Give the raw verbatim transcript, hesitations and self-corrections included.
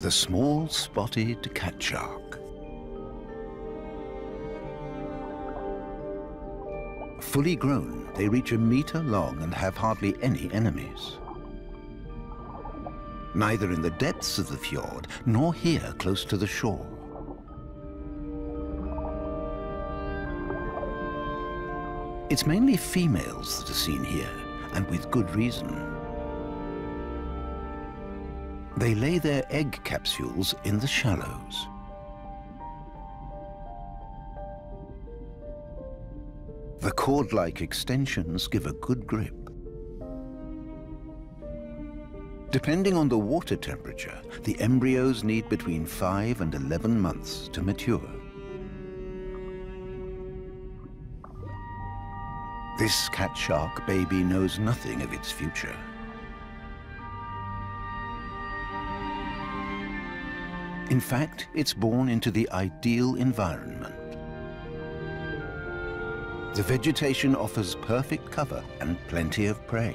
The small spotted cat shark. Fully grown, they reach a meter long and have hardly any enemies. Neither in the depths of the fjord, nor here close to the shore. It's mainly females that are seen here, and with good reason. They lay their egg capsules in the shallows. The cord-like extensions give a good grip. Depending on the water temperature, the embryos need between five and eleven months to mature. This cat shark baby knows nothing of its future. In fact, it's born into the ideal environment. The vegetation offers perfect cover and plenty of prey.